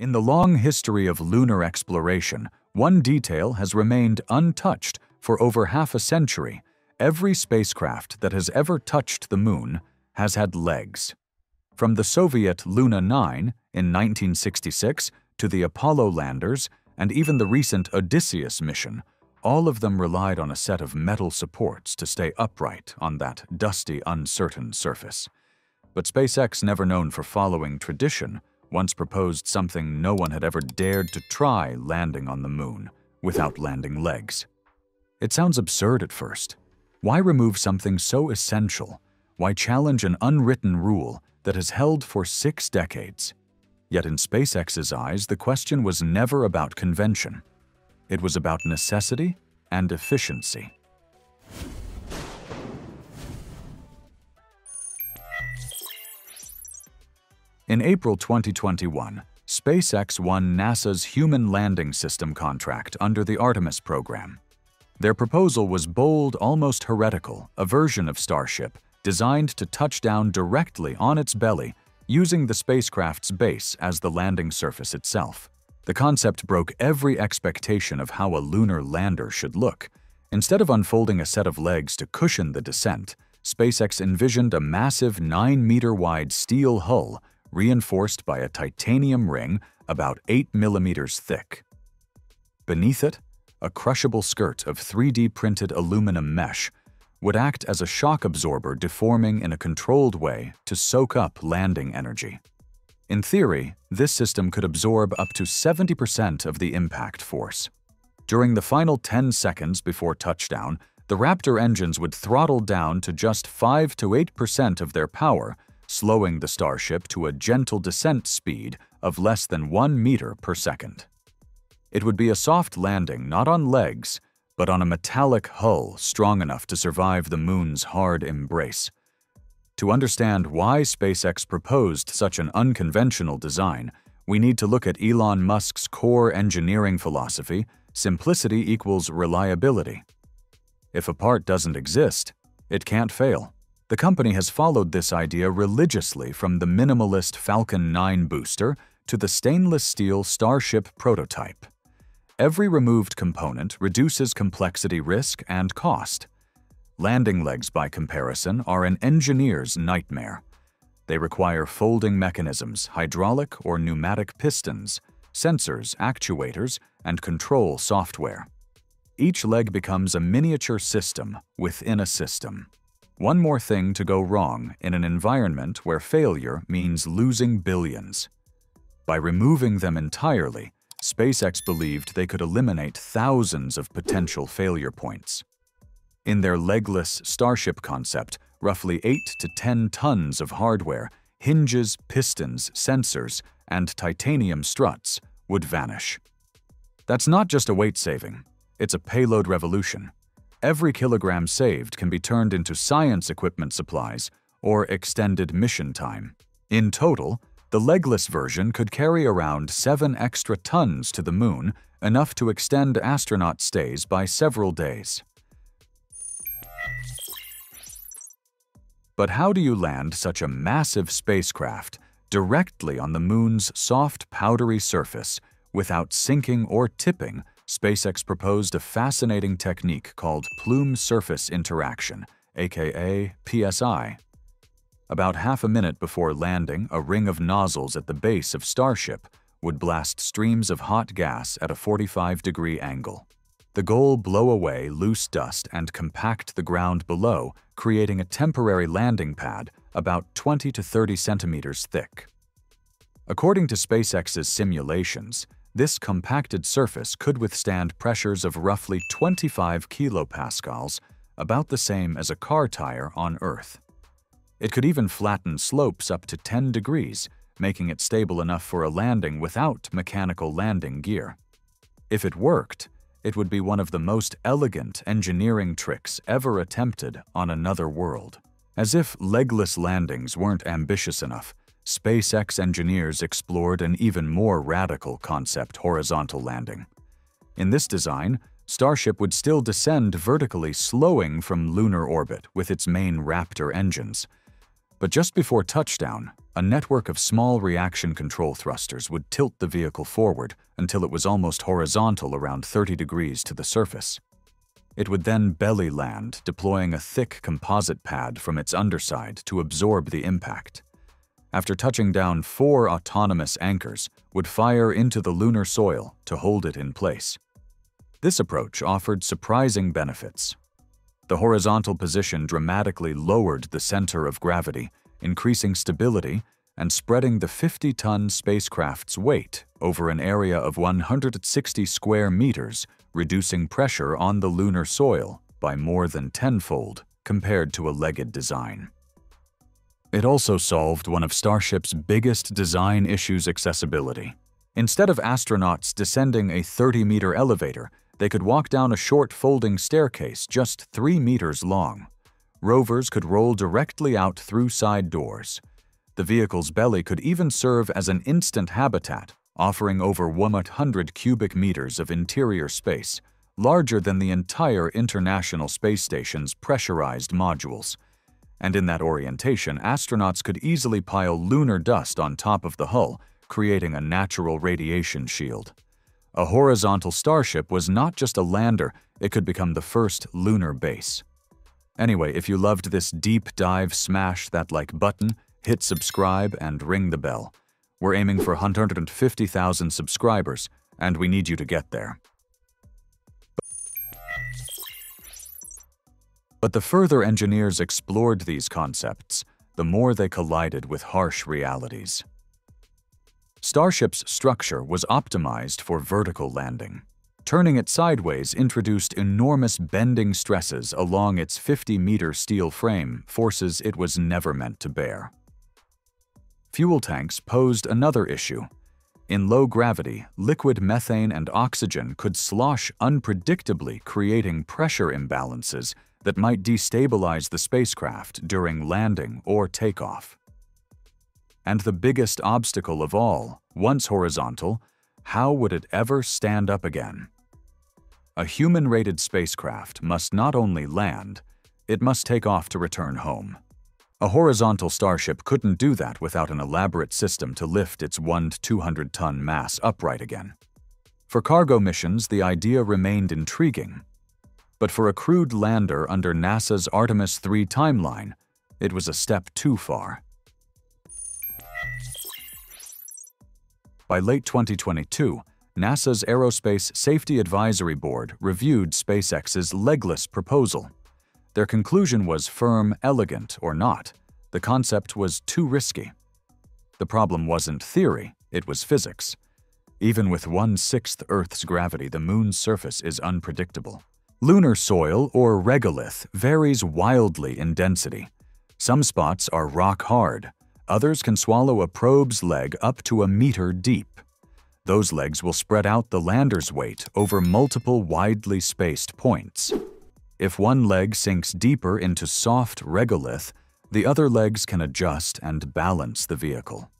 In the long history of lunar exploration, one detail has remained untouched for over half a century. Every spacecraft that has ever touched the moon has had legs. From the Soviet Luna 9 in 1966 to the Apollo landers and even the recent Odysseus mission, all of them relied on a set of metal supports to stay upright on that dusty, uncertain surface. But SpaceX, never known for following tradition, once proposed something no one had ever dared to try: landing on the moon without landing legs. It sounds absurd at first. Why remove something so essential? Why challenge an unwritten rule that has held for 6 decades? Yet in SpaceX's eyes, the question was never about convention. It was about necessity and efficiency. In April 2021, SpaceX won NASA's Human Landing System contract under the Artemis program. Their proposal was bold, almost heretical, a version of Starship designed to touch down directly on its belly, using the spacecraft's base as the landing surface itself. The concept broke every expectation of how a lunar lander should look. Instead of unfolding a set of legs to cushion the descent, SpaceX envisioned a massive 9-meter-wide steel hull reinforced by a titanium ring about 8 millimeters thick. Beneath it, a crushable skirt of 3D-printed aluminum mesh would act as a shock absorber, deforming in a controlled way to soak up landing energy. In theory, this system could absorb up to 70% of the impact force. During the final 10 seconds before touchdown, the Raptor engines would throttle down to just 5 to 8% of their power, slowing the Starship to a gentle descent speed of less than 1 meter per second. It would be a soft landing, not on legs, but on a metallic hull strong enough to survive the moon's hard embrace. To understand why SpaceX proposed such an unconventional design, we need to look at Elon Musk's core engineering philosophy: simplicity equals reliability. If a part doesn't exist, it can't fail. The company has followed this idea religiously, from the minimalist Falcon 9 booster to the stainless steel Starship prototype. Every removed component reduces complexity, risk, and cost. Landing legs, by comparison, are an engineer's nightmare. They require folding mechanisms, hydraulic or pneumatic pistons, sensors, actuators, and control software. Each leg becomes a miniature system within a system. One more thing to go wrong in an environment where failure means losing billions. By removing them entirely, SpaceX believed they could eliminate thousands of potential failure points. In their legless Starship concept, roughly 8 to 10 tons of hardware, hinges, pistons, sensors, and titanium struts would vanish. That's not just a weight saving, it's a payload revolution. Every kilogram saved can be turned into science equipment supplies or extended mission time. In total, the legless version could carry around 7 extra tons to the moon, enough to extend astronaut stays by several days. But how do you land such a massive spacecraft directly on the moon's soft, powdery surface without sinking or tipping? SpaceX proposed a fascinating technique called plume surface interaction, aka PSI. About half a minute before landing, a ring of nozzles at the base of Starship would blast streams of hot gas at a 45-degree angle. The goal: blow away loose dust and compact the ground below, creating a temporary landing pad about 20 to 30 centimeters thick. According to SpaceX's simulations, this compacted surface could withstand pressures of roughly 25 kilopascals, about the same as a car tire on Earth. It could even flatten slopes up to 10 degrees, making it stable enough for a landing without mechanical landing gear. If it worked, it would be one of the most elegant engineering tricks ever attempted on another world. As if legless landings weren't ambitious enough, SpaceX engineers explored an even more radical concept: horizontal landing. In this design, Starship would still descend vertically, slowing from lunar orbit with its main Raptor engines. But just before touchdown, a network of small reaction control thrusters would tilt the vehicle forward until it was almost horizontal around 30 degrees to the surface. It would then belly land, deploying a thick composite pad from its underside to absorb the impact. After touching down, 4 autonomous anchors would fire into the lunar soil to hold it in place. This approach offered surprising benefits. The horizontal position dramatically lowered the center of gravity, increasing stability and spreading the 50-ton spacecraft's weight over an area of 160 square meters, reducing pressure on the lunar soil by more than 10-fold compared to a legged design. It also solved one of Starship's biggest design issues: accessibility. Instead of astronauts descending a 30-meter elevator, they could walk down a short folding staircase just 3 meters long. Rovers could roll directly out through side doors. The vehicle's belly could even serve as an instant habitat, offering over 100 cubic meters of interior space, larger than the entire International Space Station's pressurized modules. And in that orientation, astronauts could easily pile lunar dust on top of the hull, creating a natural radiation shield. A horizontal Starship was not just a lander, it could become the first lunar base. Anyway, if you loved this deep dive, smash that like button, hit subscribe, and ring the bell. We're aiming for 150,000 subscribers, and we need you to get there. But the further engineers explored these concepts, the more they collided with harsh realities. Starship's structure was optimized for vertical landing. Turning it sideways introduced enormous bending stresses along its 50-meter steel frame, forces it was never meant to bear. Fuel tanks posed another issue. In low gravity, liquid methane and oxygen could slosh unpredictably, creating pressure imbalances that might destabilize the spacecraft during landing or takeoff. And the biggest obstacle of all, once horizontal, how would it ever stand up again? A human-rated spacecraft must not only land, it must take off to return home. A horizontal Starship couldn't do that without an elaborate system to lift its 1-200-ton mass upright again. For cargo missions, the idea remained intriguing. But for a crewed lander under NASA's Artemis III timeline, it was a step too far. By late 2022, NASA's Aerospace Safety Advisory Board reviewed SpaceX's legless proposal. Their conclusion was firm, elegant or not, the concept was too risky. The problem wasn't theory, it was physics. Even with 1/6 Earth's gravity, the moon's surface is unpredictable. Lunar soil, or regolith, varies wildly in density. Some spots are rock hard. Others can swallow a probe's leg up to a meter deep. Those legs will spread out the lander's weight over multiple widely spaced points. If one leg sinks deeper into soft regolith, the other legs can adjust and balance the vehicle.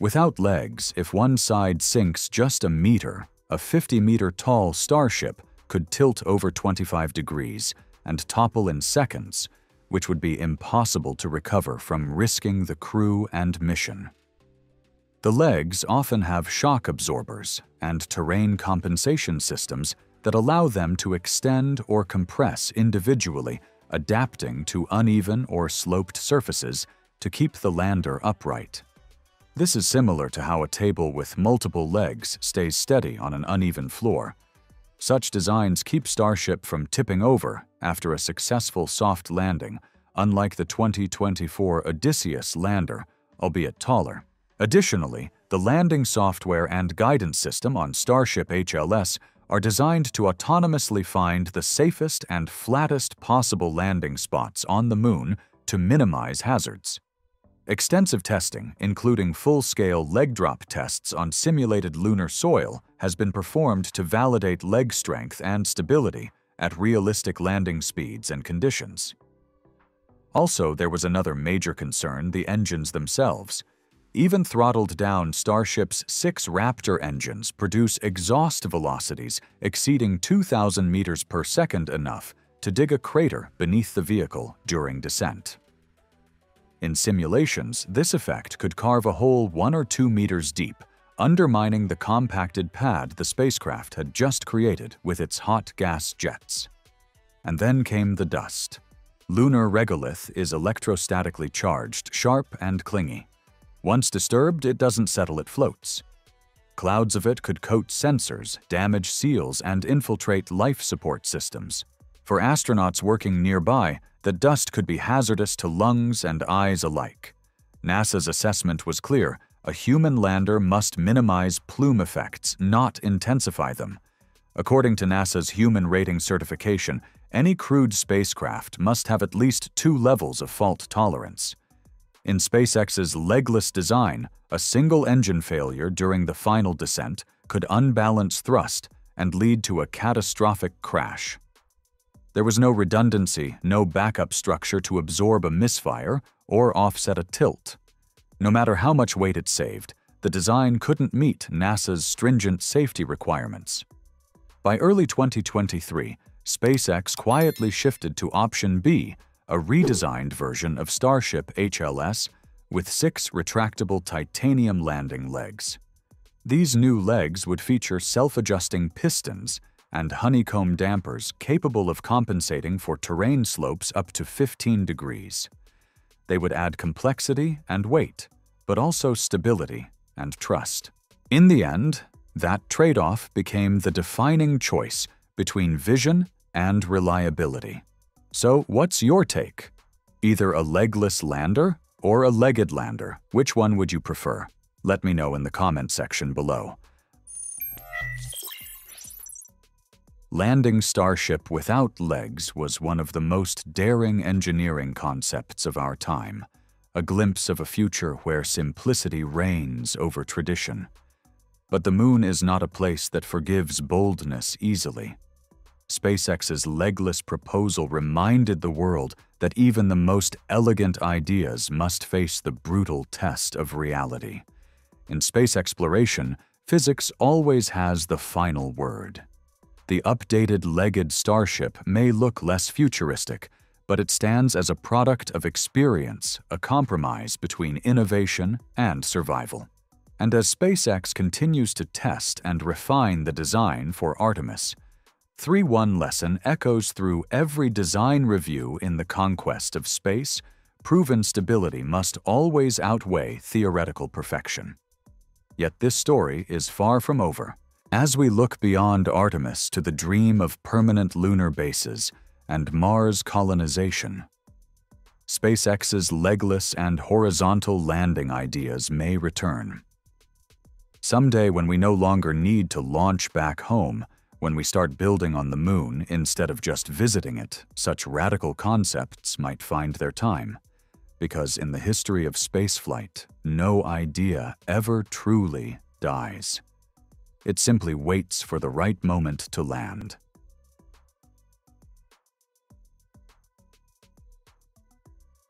Without legs, if one side sinks just a meter, a 50-meter-tall Starship could tilt over 25 degrees and topple in seconds, which would be impossible to recover from, risking the crew and mission. The legs often have shock absorbers and terrain compensation systems that allow them to extend or compress individually, adapting to uneven or sloped surfaces to keep the lander upright. This is similar to how a table with multiple legs stays steady on an uneven floor. Such designs keep Starship from tipping over after a successful soft landing, unlike the 2024 Odysseus lander, albeit taller. Additionally, the landing software and guidance system on Starship HLS are designed to autonomously find the safest and flattest possible landing spots on the moon to minimize hazards. Extensive testing, including full-scale leg drop tests on simulated lunar soil, has been performed to validate leg strength and stability at realistic landing speeds and conditions. Also, there was another major concern: the engines themselves. Even throttled down, Starship's 6 Raptor engines produce exhaust velocities exceeding 2,000 meters per second, enough to dig a crater beneath the vehicle during descent. In simulations, this effect could carve a hole 1 or 2 meters deep, undermining the compacted pad the spacecraft had just created with its hot gas jets. And then came the dust. Lunar regolith is electrostatically charged, sharp and clingy. Once disturbed, it doesn't settle, it floats. Clouds of it could coat sensors, damage seals, and infiltrate life support systems. For astronauts working nearby, the dust could be hazardous to lungs and eyes alike. NASA's assessment was clear: a human lander must minimize plume effects, not intensify them. According to NASA's Human Rating Certification, any crewed spacecraft must have at least 2 levels of fault tolerance. In SpaceX's legless design, a single engine failure during the final descent could unbalance thrust and lead to a catastrophic crash. There was no redundancy, no backup structure to absorb a misfire or offset a tilt. No matter how much weight it saved, the design couldn't meet NASA's stringent safety requirements. By early 2023, SpaceX quietly shifted to option B, a redesigned version of Starship HLS with 6 retractable titanium landing legs. These new legs would feature self-adjusting pistons and honeycomb dampers capable of compensating for terrain slopes up to 15 degrees. They would add complexity and weight, but also stability and trust. In the end, that trade-off became the defining choice between vision and reliability. So, what's your take? Either a legless lander or a legged lander? Which one would you prefer? Let me know in the comment section below. Landing Starship without legs was one of the most daring engineering concepts of our time, a glimpse of a future where simplicity reigns over tradition. But the moon is not a place that forgives boldness easily. SpaceX's legless proposal reminded the world that even the most elegant ideas must face the brutal test of reality. In space exploration, physics always has the final word. The updated legged Starship may look less futuristic, but it stands as a product of experience, a compromise between innovation and survival. And as SpaceX continues to test and refine the design for Artemis, 3.1 lesson echoes through every design review in the conquest of space: proven stability must always outweigh theoretical perfection. Yet this story is far from over. As we look beyond Artemis to the dream of permanent lunar bases and Mars colonization, SpaceX's legless and horizontal landing ideas may return. Someday, when we no longer need to launch back home, when we start building on the moon instead of just visiting it, such radical concepts might find their time. Because in the history of spaceflight, no idea ever truly dies. It simply waits for the right moment to land.